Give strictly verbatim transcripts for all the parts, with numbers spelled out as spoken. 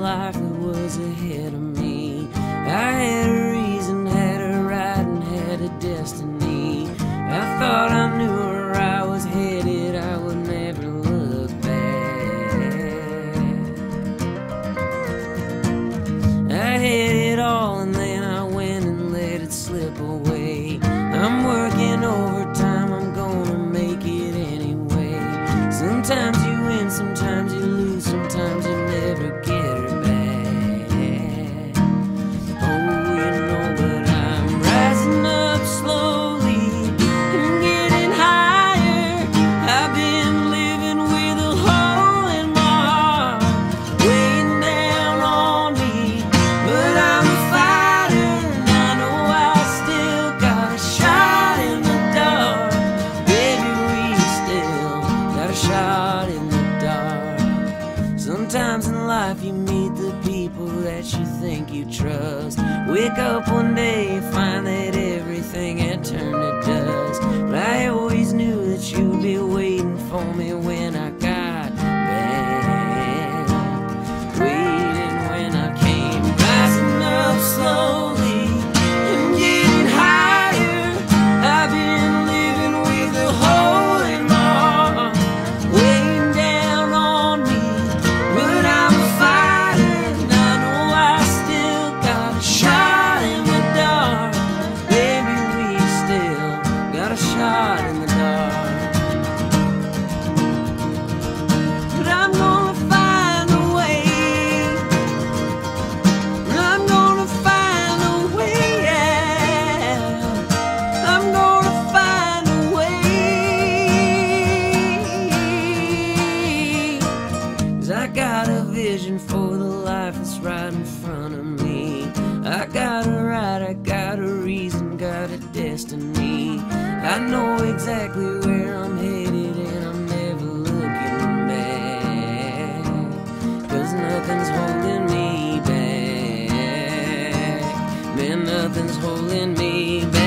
life that was ahead of me. I had a reason, had a right, and had a destiny. I thought I knew where I was headed, I would never look back. I had it all and then I went and let it slip away. I'm working overtime, I'm gonna make it anyway. Sometimes you win, sometimes you lose, sometimes you never get her back. Oh, you know, but I'm rising up slowly and getting higher. I've been living with a hole in my heart weighing down on me, but I'm a fighter and I know I still got a shot in the dark. Baby, we still got a shot in the dark. Sometimes in life you meet the people that you think you trust. Wake up one day and find that everything had turned to dust. But I always knew that you'd be waiting for me when I got back. Waiting when I came, rising up slowly and getting higher. I've been living with a hole in my heart weighing down on me. Shot in the dark, but I'm gonna find a way. I'm gonna find a way out. I'm gonna find a way. 'Cause I got a vision for the life that's right in front of me. I got a right, I got a reason, got a destiny. I know exactly where I'm headed and I'm never looking back, 'cause nothing's holding me back. Man, nothing's holding me back.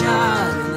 Shot.